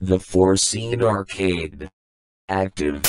The Foreseen Arcade. Active.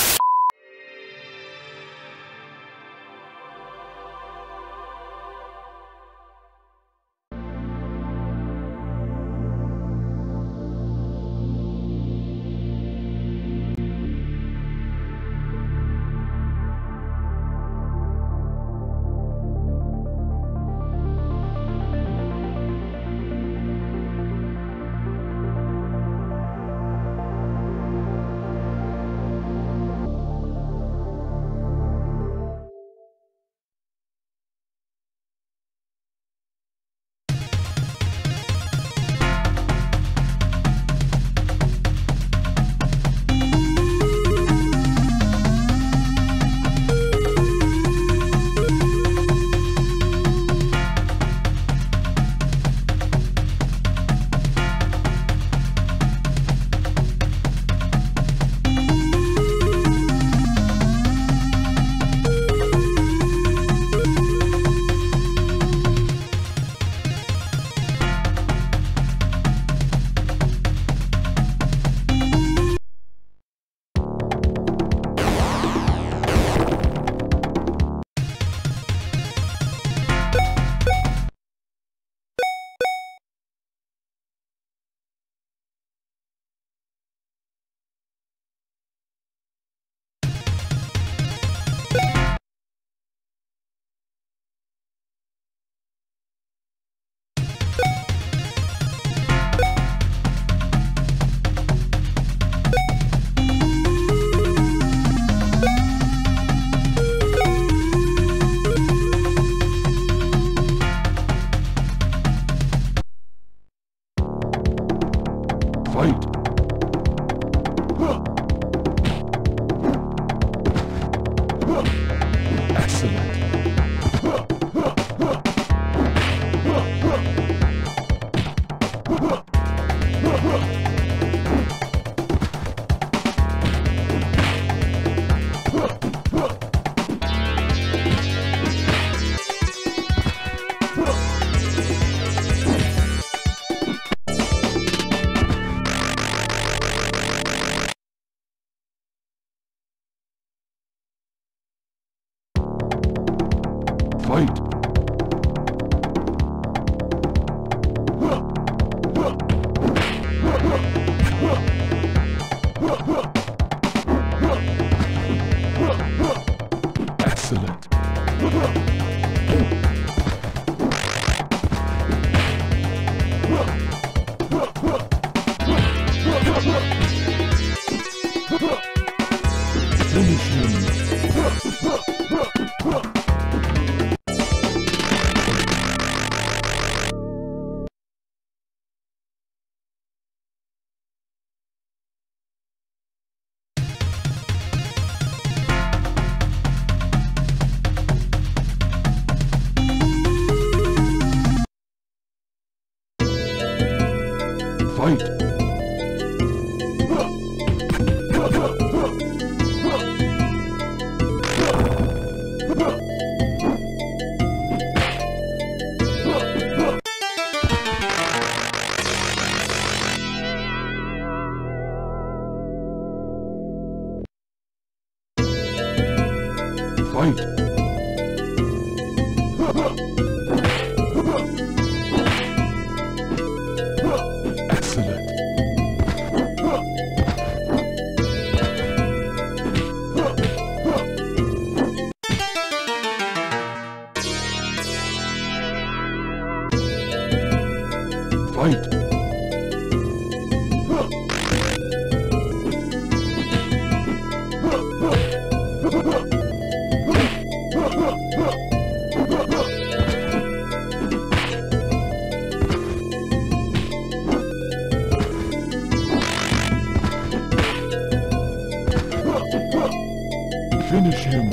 Fight! Fight! Excellent! Finish him! Fight! Fight! Fight! Finish him!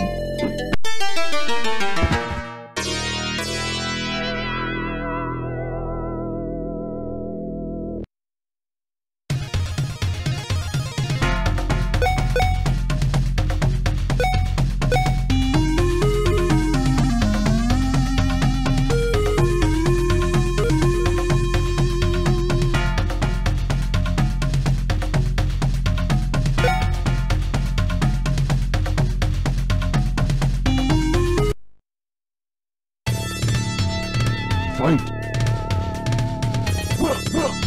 Fight!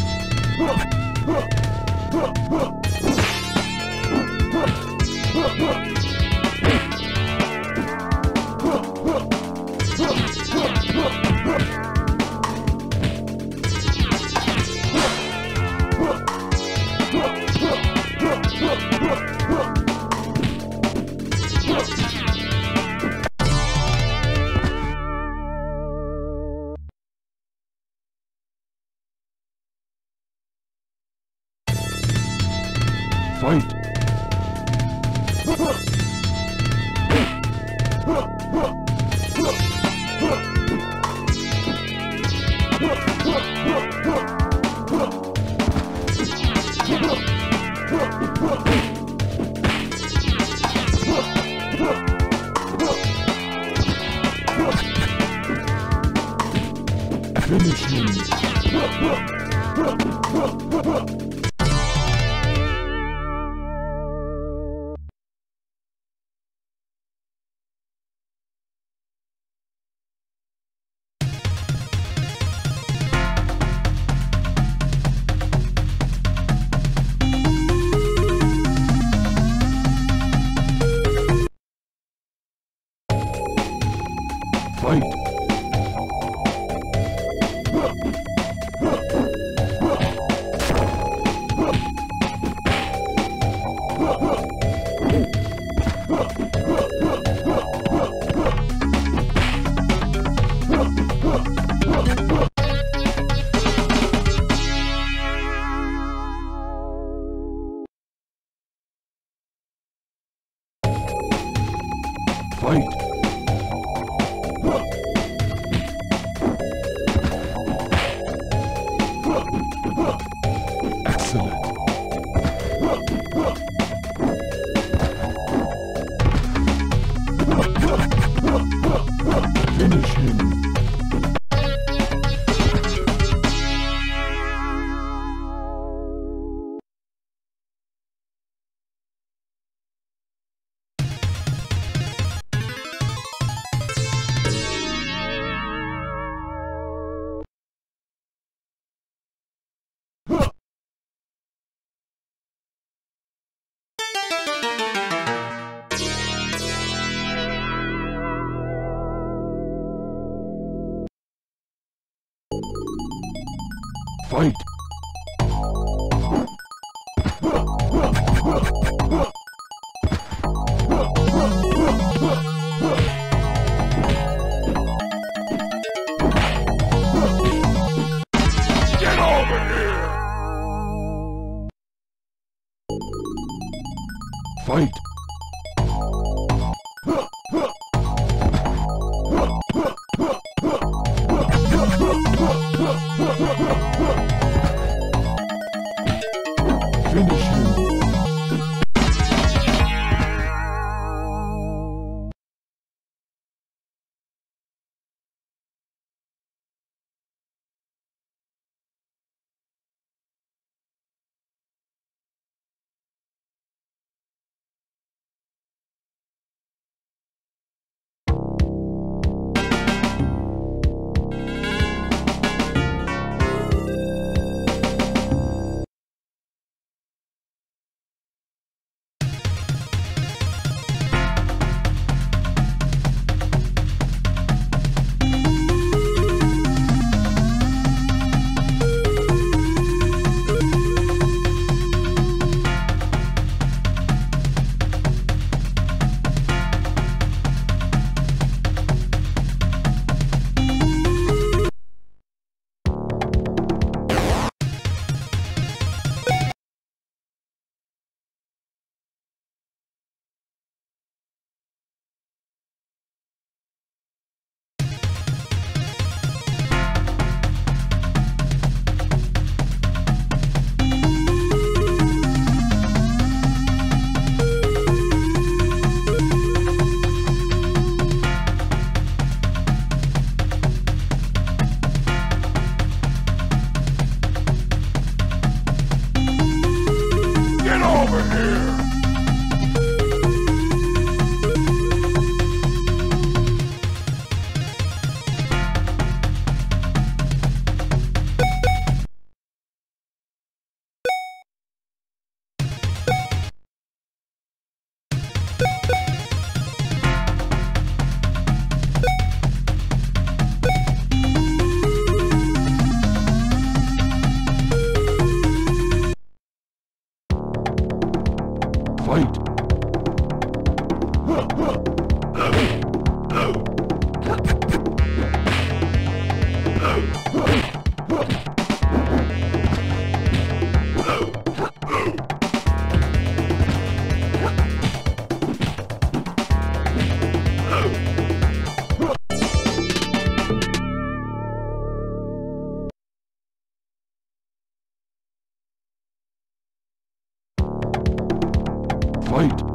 fight.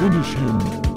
Finish him.